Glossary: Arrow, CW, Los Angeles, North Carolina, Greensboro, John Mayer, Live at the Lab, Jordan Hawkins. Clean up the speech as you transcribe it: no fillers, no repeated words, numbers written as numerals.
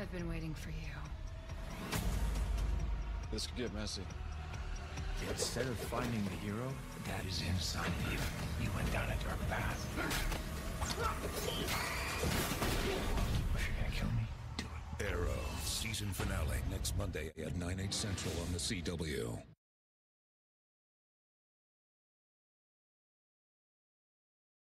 I've been waiting for you. This could get messy. Instead of finding the hero, that is inside you. You went down a dark path. If you're gonna kill me, do it. Arrow, season finale next Monday at 9/8 Central on the CW.